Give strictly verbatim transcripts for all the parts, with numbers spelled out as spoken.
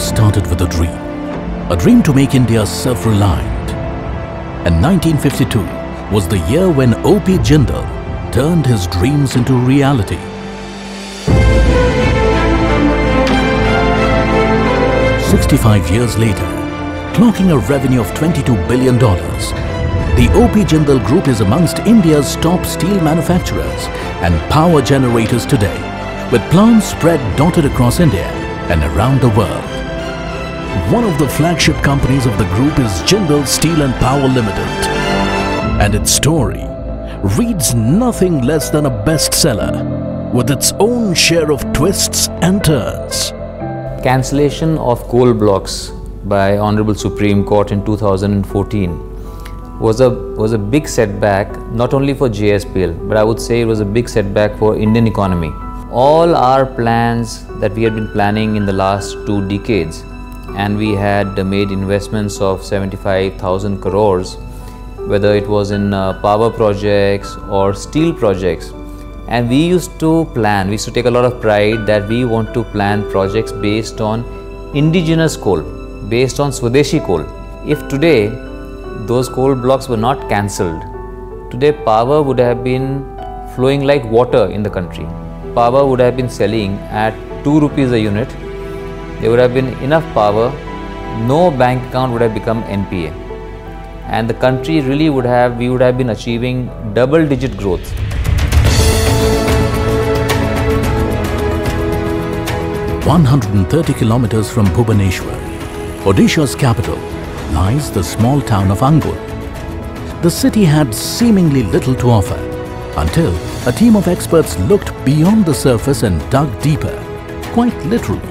started with a dream, a dream to make India self-reliant. And nineteen fifty-two was the year when O P Jindal turned his dreams into reality. sixty-five years later, clocking a revenue of twenty-two billion dollars, the O P Jindal Group is amongst India's top steel manufacturers and power generators today, with plants spread dotted across India and around the world. One of the flagship companies of the group is Jindal Steel and Power Limited, and its story reads nothing less than a bestseller, with its own share of twists and turns. Cancellation of coal blocks by Honorable Supreme Court in two thousand fourteen was a was a big setback, not only for J S P L, but I would say it was a big setback for Indian economy. All our plans that we had been planning in the last two decades, and we had made investments of seventy-five thousand crores, whether it was in uh, power projects or steel projects. And we used to plan, we used to take a lot of pride that we want to plan projects based on indigenous coal, based on Swadeshi coal. If today those coal blocks were not cancelled, today power would have been flowing like water in the country. Power would have been selling at two rupees a unit. There would have been enough power, no bank account would have become N P A. And the country really would have, we would have been achieving double digit growth. one hundred thirty kilometers from Bhubaneswar, Odisha's capital, lies the small town of Angul. The city had seemingly little to offer until a team of experts looked beyond the surface and dug deeper, quite literally.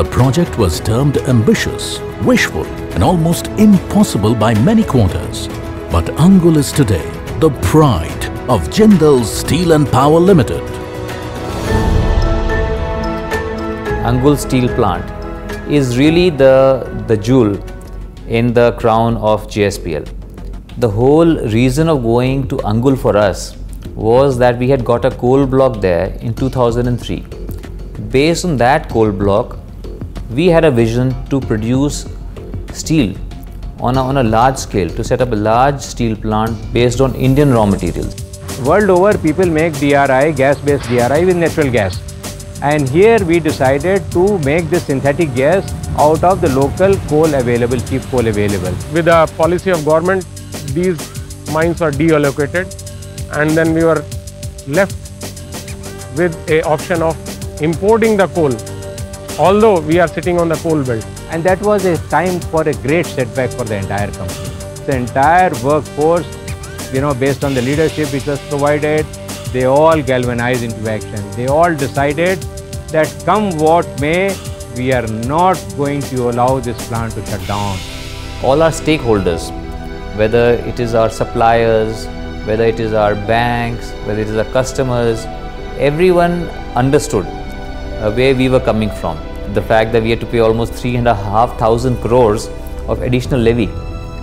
The project was termed ambitious, wishful and almost impossible by many quarters. But Angul is today the pride of Jindal Steel and Power Limited. Angul steel plant is really the the jewel in the crown of J S P L. The whole reason of going to Angul for us was that we had got a coal block there in two thousand three. Based on that coal block, we had a vision to produce steel on a, on a large scale, to set up a large steel plant based on Indian raw materials. World over, people make D R I, gas-based D R I with natural gas. And here we decided to make the synthetic gas out of the local coal available, cheap coal available. With the policy of government, these mines were deallocated, and then we were left with an option of importing the coal, although we are sitting on the coal belt. And that was a time for a great setback for the entire company. The entire workforce, you know, based on the leadership which was provided, they all galvanized into action. They all decided that come what may, we are not going to allow this plant to shut down. All our stakeholders, whether it is our suppliers, whether it is our banks, whether it is our customers, everyone understood uh, where we were coming from. The fact that we had to pay almost three and a half thousand crores of additional levy.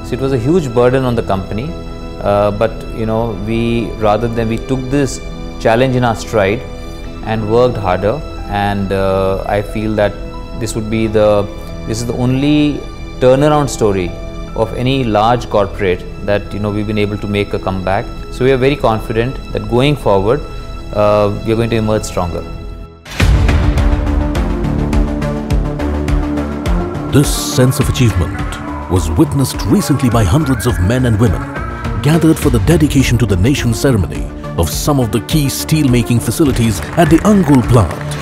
So it was a huge burden on the company. Uh, but you know, we rather than we took this challenge in our stride and worked harder, and uh, I feel that this would be the this is the only turnaround story of any large corporate that, you know, we've been able to make a comeback. So we are very confident that going forward uh, we are going to emerge stronger. This sense of achievement was witnessed recently by hundreds of men and women gathered for the dedication to the nation ceremony of some of the key steel-making facilities at the Angul plant.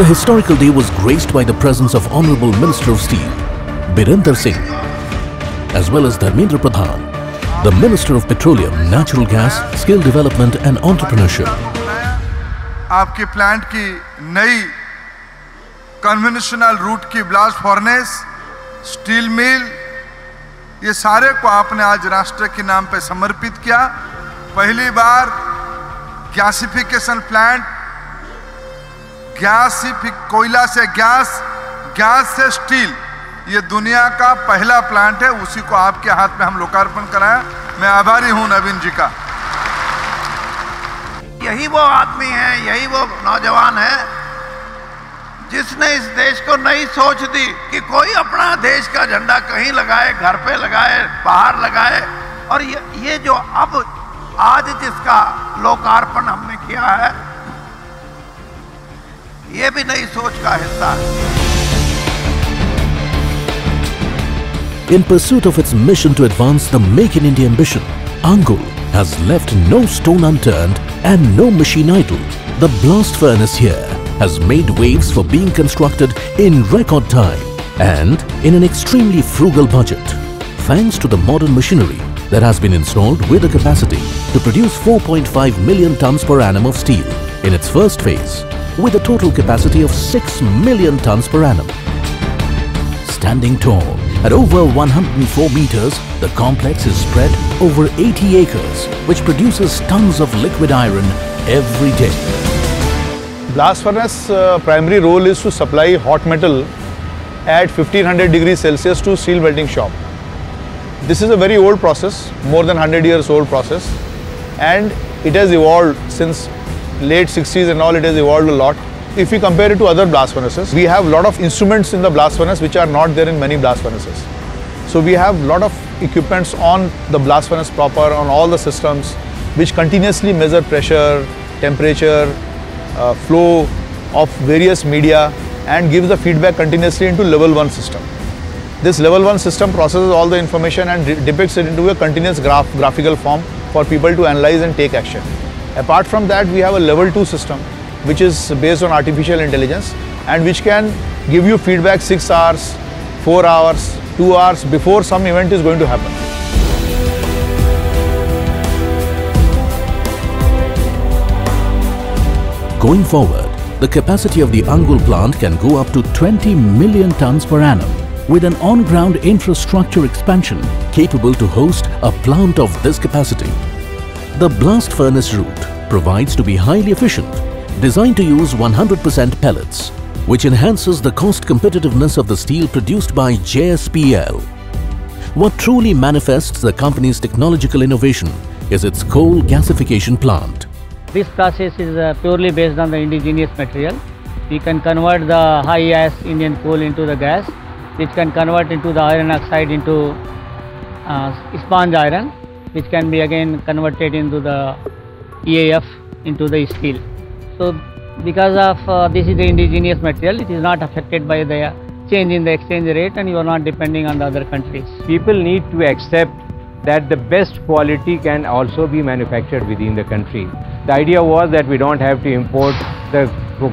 The historical day was graced by the presence of Honorable Minister of Steel, Birendar Singh, as well as Dharmendra Pradhan, the Minister of Petroleum, Natural Gas, Skill Development and Entrepreneurship. आपकी plant की नई conventional route की blast furnace, steel mill, ये सारे को आपने आज राष्ट्र के नाम पे समर्पित किया. पहली बार गैसिफिकेशन प्लांट, गैसिफिक कोयला से गैस, गैस से स्टील, ये दुनिया का पहला प्लांट है. उसी को आपके हाथ में हम लोकार्पण कराया. मैं आभारी हूं नवीन जी का. यही वो आदमी है, यही वो नौजवान है जिसने इस देश को नहीं सोच दी कि कोई अपना देश का झंडा कहीं लगाए, घर पे लगाए, बाहर लगाए। और ये ये जो अब आज जिसका लोकार्पण हमने किया है, ये भी नई सोच का हिस्सा है। In pursuit of its mission to advance the Make in India ambition, Angul has left no stone unturned and no machine idle. The blast furnace here has made waves for being constructed in record time and in an extremely frugal budget, thanks to the modern machinery that has been installed with a capacity to produce four point five million tons per annum of steel in its first phase, with a total capacity of six million tons per annum. Standing tall at over one hundred four meters, the complex is spread over eighty acres, which produces tons of liquid iron every day. Blast furnace uh, primary role is to supply hot metal at fifteen hundred degrees Celsius to steel melting shop. This is a very old process, more than one hundred years old process, and it has evolved since late sixties and all. It has evolved a lot. If we compare it to other blast furnaces, we have lot of instruments in the blast furnace which are not there in many blast furnaces. So we have lot of equipments on the blast furnace proper, on all the systems, which continuously measure pressure, temperature, Uh, flow of various media and gives the feedback continuously into level one system. This level one system processes all the information and de depicts it into a continuous graph graphical form for people to analyze and take action. Apart from that, we have a level two system which is based on artificial intelligence and which can give you feedback six hours, four hours, two hours before some event is going to happen. Going forward, the capacity of the Angul plant can go up to twenty million tons per annum, with an on-ground infrastructure expansion capable to host a plant of this capacity. The blast furnace route provides to be highly efficient, designed to use one hundred percent pellets, which enhances the cost competitiveness of the steel produced by J S P L. What truly manifests the company's technological innovation is its coal gasification plant. This process is uh, purely based on the indigenous material. We can convert the high ash Indian coal into the gas, which can convert into the iron oxide into uh, sponge iron, which can be again converted into the E A F, into the steel. So because of uh, this is the indigenous material, it is not affected by the change in the exchange rate, and you are not depending on the other countries. People need to accept that the best quality can also be manufactured within the country. The idea was that we don't have to import the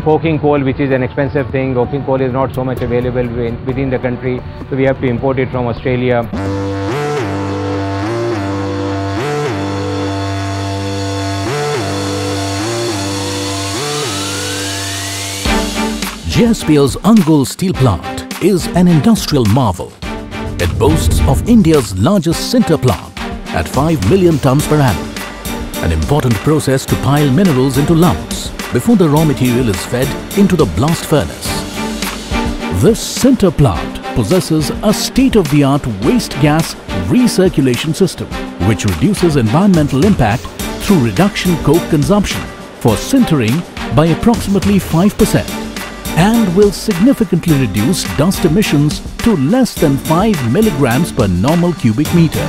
coking coal, which is an expensive thing. Coking coal is not so much available within the country, so we have to import it from Australia. J S P L's Angul steel plant is an industrial marvel. It boasts of India's largest sinter plant at five million tons per annum, an important process to pile minerals into lumps before the raw material is fed into the blast furnace. This sinter plant possesses a state-of-the-art waste gas recirculation system, which reduces environmental impact through reduction coke consumption for sintering by approximately five percent. And will significantly reduce dust emissions to less than five milligrams per normal cubic meter.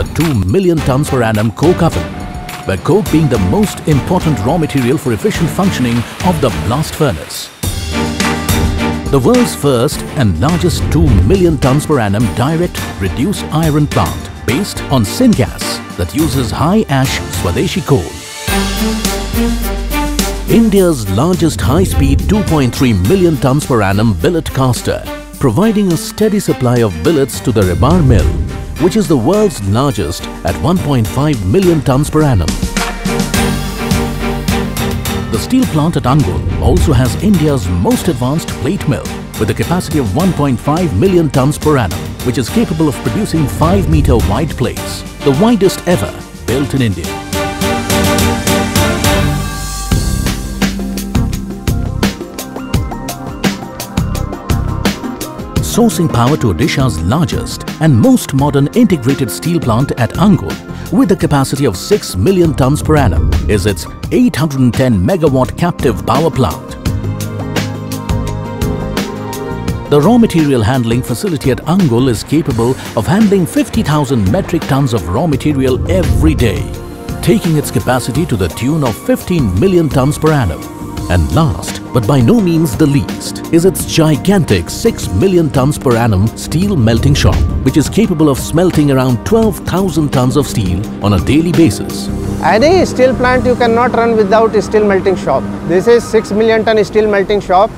A two million tons per annum coke oven, where coke being the most important raw material for efficient functioning of the blast furnace. The world's first and largest two million tons per annum direct reduced iron plant based on syngas that uses high ash Swadeshi coal. India's largest high-speed two point three million tons per annum billet caster, providing a steady supply of billets to the rebar mill, which is the world's largest at one point five million tons per annum. The steel plant at Angul also has India's most advanced plate mill with a capacity of one point five million tons per annum, which is capable of producing five meter wide plates, the widest ever built in India. sourcing power to Odisha's largest and most modern integrated steel plant at Angul, with a capacity of six million tons per annum, is its eight hundred ten megawatt captive power plant. The raw material handling facility at Angul is capable of handling fifty thousand metric tons of raw material every day, taking its capacity to the tune of fifteen million tons per annum. And last, but by no means the least, is its gigantic six million tons per annum steel melting shop, which is capable of smelting around twelve thousand tons of steel on a daily basis. Any steel plant you cannot run without a steel melting shop. This is six million ton steel melting shop.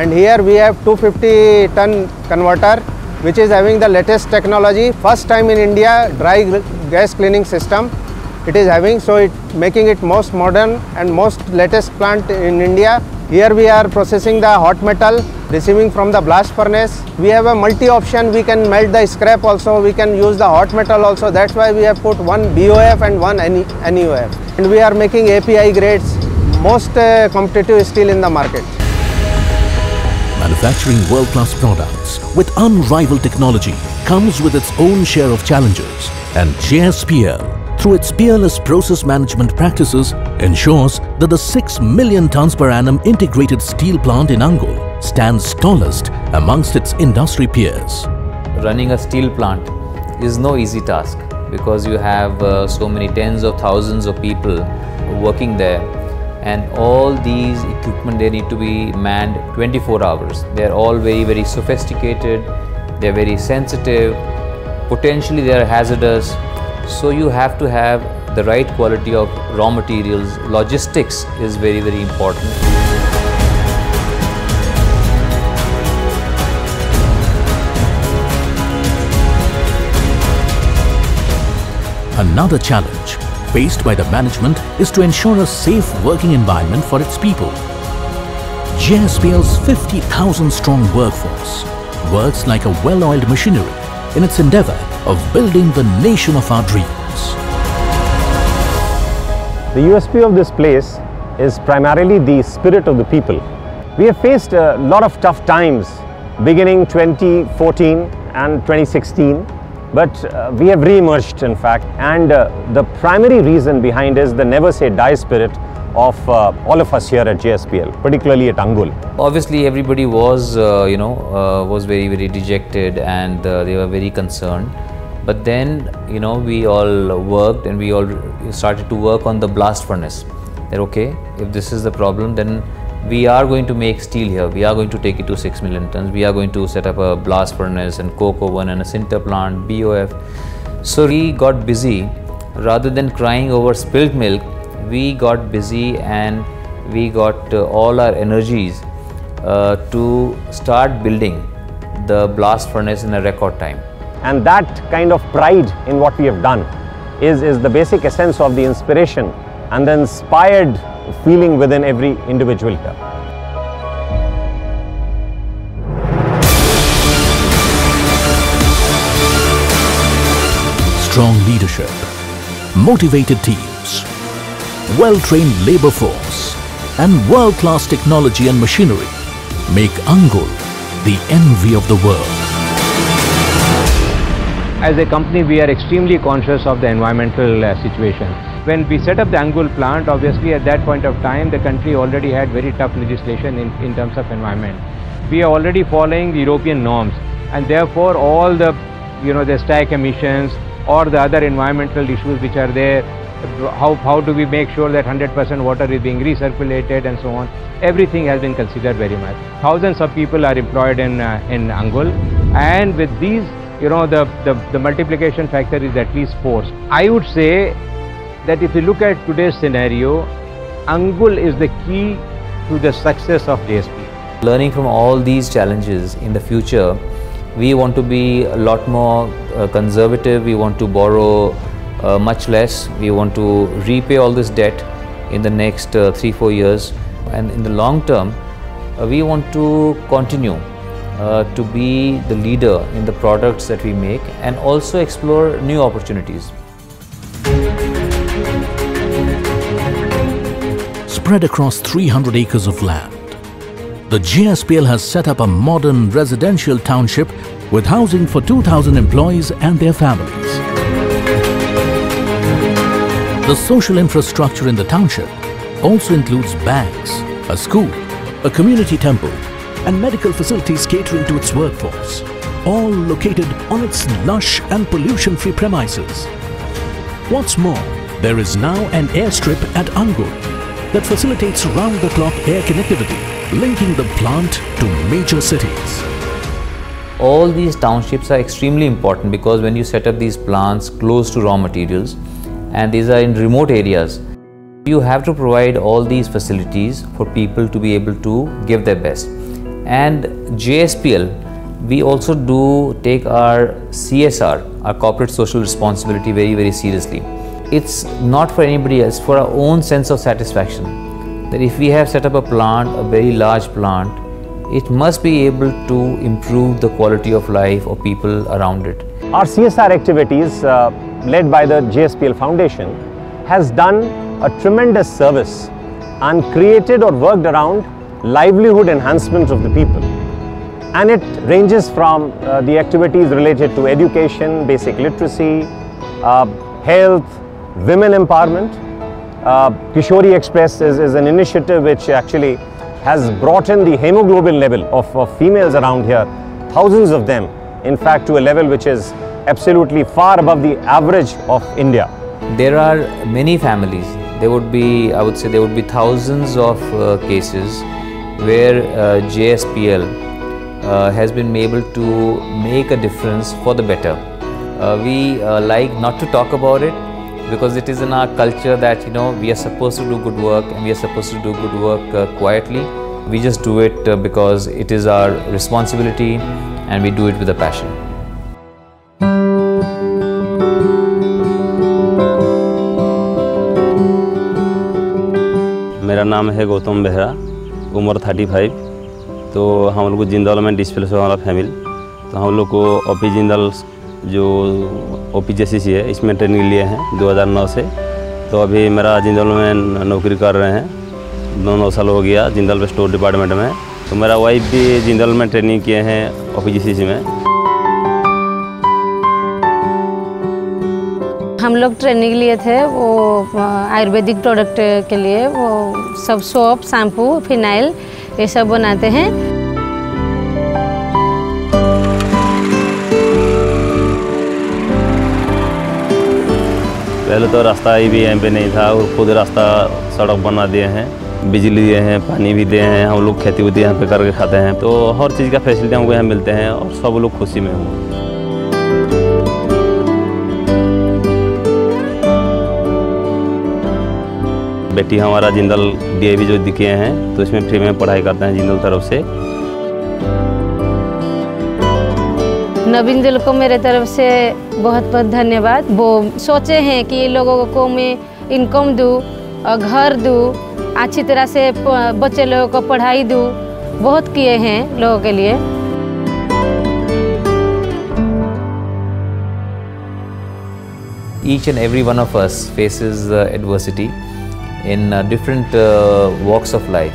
And here we have two hundred fifty ton converter, which is having the latest technology, first time in India, dry gas cleaning system it is having, so it making it most modern and most latest plant in India. Here we are processing the hot metal, receiving from the blast furnace. We have a multi option, we can melt the scrap also, we can use the hot metal also. That's why we have put one B O F and one N E O F. And we are making A P I grades, most uh, competitive steel in the market. Manufacturing world-class products with unrivaled technology comes with its own share of challenges, and J S P L, through its peerless process management practices, ensures that the six million tons per annum integrated steel plant in Angul stands tallest amongst its industry peers. Running a steel plant is no easy task because you have uh, so many tens of thousands of people working there. And all these equipment, they need to be manned twenty-four hours. They're all very, very sophisticated, they're very sensitive, potentially they're hazardous. So you have to have the right quality of raw materials. Logistics is very, very important. Another challenge faced by the management is to ensure a safe working environment for its people. J S P L's fifty thousand strong workforce works like a well-oiled machinery in its endeavour of building the nation of our dreams. The U S P of this place is primarily the spirit of the people. We have faced a lot of tough times beginning twenty fourteen and twenty sixteen. But uh, we have re-emerged, in fact, and uh, the primary reason behind is the never say die spirit of uh, all of us here at J S P L, particularly at Angul. Obviously, everybody was, uh, you know, uh, was very, very dejected, and uh, they were very concerned. But then, you know, we all worked, and we all started to work on the blast furnace. That okay, if this is the problem, then we are going to make steel here, we are going to take it to six million tons, we are going to set up a blast furnace and coke oven and a sinter plant, B O F. So we got busy, rather than crying over spilt milk, we got busy and we got uh, all our energies uh, to start building the blast furnace in a record time. And that kind of pride in what we have done is, is the basic essence of the inspiration and the inspired feeling within every individual here. Strong leadership, motivated teams, well-trained labor force and world-class technology and machinery make Angul the envy of the world. As a company, we are extremely conscious of the environmental uh, situation. When we set up the Angul plant, obviously at that point of time, the country already had very tough legislation in, in terms of environment. We are already following the European norms, and therefore all the, you know, the stack emissions or the other environmental issues which are there, how, how do we make sure that one hundred percent water is being recirculated and so on, everything has been considered very much. Thousands of people are employed in, uh, in Angul, and with these, you know, the, the, the multiplication factor is at least four. I would say that if you look at today's scenario, Angul is the key to the success of J S P L. Learning from all these challenges in the future, we want to be a lot more uh, conservative, we want to borrow uh, much less, we want to repay all this debt in the next uh, three, four years. And in the long term, uh, we want to continue uh, to be the leader in the products that we make and also explore new opportunities. Spread across three hundred acres of land, the J S P L has set up a modern residential township with housing for two thousand employees and their families. The social infrastructure in the township also includes banks, a school, a community temple, and medical facilities catering to its workforce, all located on its lush and pollution-free premises. What's more, there is now an airstrip at Angul that facilitates round-the-clock air connectivity, linking the plant to major cities. All these townships are extremely important because when you set up these plants close to raw materials, and these are in remote areas, you have to provide all these facilities for people to be able to give their best. And J S P L, we also do take our C S R, our corporate social responsibility, very, very seriously. It's not for anybody else, for our own sense of satisfaction, that if we have set up a plant, a very large plant, it must be able to improve the quality of life of people around it. Our C S R activities uh, led by the J S P L Foundation has done a tremendous service and created or worked around livelihood enhancement of the people. And it ranges from uh, the activities related to education, basic literacy, uh, health, women empowerment. Uh, Kishori Express is, is an initiative which actually has brought in the hemoglobin level of, of females around here, thousands of them, in fact, to a level which is absolutely far above the average of India. There are many families. There would be, I would say, there would be thousands of uh, cases where uh, J S P L uh, has been able to make a difference for the better. Uh, we uh, like not to talk about it because it is in our culture that, you know, we are supposed to do good work and we are supposed to do good work uh, quietly. We just do it uh, because it is our responsibility and we do it with a passion. मेरा नाम है गौतम बेहरा, उम्र पैंतीस, तो हम लोग जिंदाल में displace वाला फैमिली, तो हम लोग को ओ पी जिंदाल जो O P C S C है इसमें ट्रेनिंग लिए हैं दो हज़ार नौ से, तो अभी मेरा जिंदाल में नौकरी कर रहे हैं, नौ नौ साल हो गया जिंदाल में स्टोर डिपार्टमेंट में, तो मेरा वाइफ भी जिंदाल में ट्रेनिंग किए हैं O P C S C में। हम लोग ट्रेनिंग लिए थे वो आयुर्वेदिक प्रोडक्ट के लिए, वो सब सोप, शैम्पू, फिनाइल ये सब बनाते हैं। पहले तो रास्ता ही भी यहाँ पे नहीं था और खुद रास्ता सड़क बना दिए हैं, बिजली दिए हैं, पानी भी दिए हैं, हम लोग खेती उती यहाँ पे करके खाते हैं, तो हर चीज़ का फैसिलिटी हमको यहाँ मिलते हैं और सब लोग खुशी में हों। बेटी हमारा जिंदल डी आई जो दिखे हैं तो इसमें फ्री में पढ़ाई करते हैं जिंदल तरफ से। नवीन जिंदल को मेरे तरफ से बहुत बहुत धन्यवाद। वो सोचे हैं कि लोगों को मैं इनकम दूँ, घर दूँ, अच्छी तरह से बच्चे लोगों को पढ़ाई दूँ, बहुत किए हैं लोगों के लिए। Each and every one of us faces uh, adversity in uh, different uh, walks of life.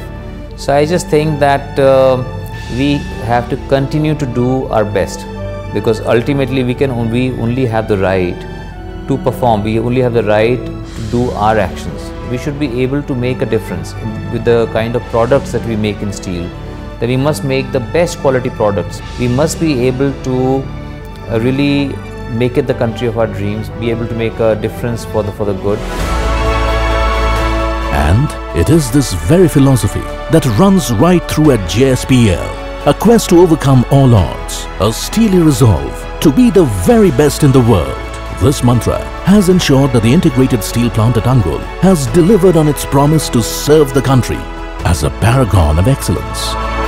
So I just think that uh, we have to continue to do our best because ultimately we can only, only have the right to perform, we only have the right to do our actions. We should be able to make a difference with the kind of products that we make in steel, that we must make the best quality products. We must be able to uh, really make it the country of our dreams, be able to make a difference for the, for the good. And it is this very philosophy that runs right through at J S P L. A quest to overcome all odds, a steely resolve to be the very best in the world. This mantra has ensured that the integrated steel plant at Angul has delivered on its promise to serve the country as a paragon of excellence.